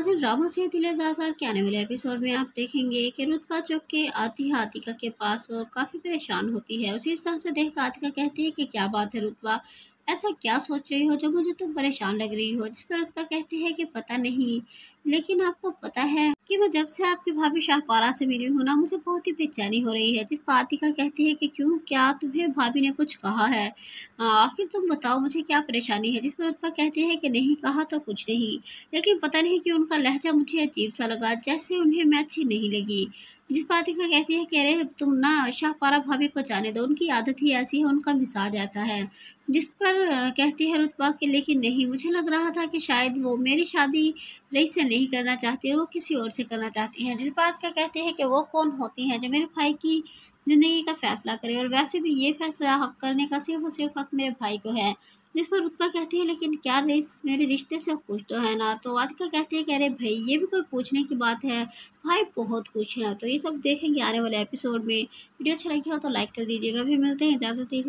हाजिर ड्रामा से दिल ज़ार ज़ार के आने वाले एपिसोड में आप देखेंगे कि रुतबा चौक के आतिहा आतिका के पास और काफ़ी परेशान होती है। उसे इस तरह से देख आतिका कहती है कि क्या बात है रुतबा, ऐसा क्या सोच रही हो जो मुझे तुम परेशान लग रही हो। जिस पर रुतबा कहती है कि पता नहीं, लेकिन आपको पता है कि मैं जब से आपकी भाभी शाहपारा से मिली हूँ ना, मुझे बहुत ही बेचैनी हो रही है। जिस पर आतिका कहती है कि क्यों, क्या तुम्हें भाभी ने कुछ कहा है, आखिर तुम बताओ मुझे क्या परेशानी है। जिस पर रुतबा कहती है कि नहीं कहा तो कुछ नहीं, लेकिन पता नहीं कि उनका लहजा मुझे अजीब सा लगा, जैसे उन्हें मैं अच्छी नहीं लगी। जिस पर आतिका कहती है कि अरे तुम ना शाहपारा भाभी को जाने दो, उनकी आदत ही ऐसी है, उनका मिजाज ऐसा है। जिस पर कहती है रुतबा कि लेकिन नहीं, मुझे लग रहा था कि शायद वो मेरी शादी रईस से नहीं करना चाहती है, वो किसी और से करना चाहती हैं। जिस बात का कहते हैं कि वो कौन होती हैं जो मेरे भाई की ज़िंदगी का फ़ैसला करे, और वैसे भी ये फ़ैसला हक करने का सिर्फ और सिर्फ हक मेरे भाई को है। जिस पर रुतबा कहती है लेकिन क्या रईस मेरे रिश्ते से खुश तो है ना। तो आतिका कहती है कि अरे भाई ये भी कोई पूछने की बात है, भाई बहुत खुश है। तो ये सब देखेंगे आने वाले एपिसोड में। वीडियो अच्छा लगे हो तो लाइक कर दीजिएगा। फिर मिलते हैं, इजाज़त दीजिए।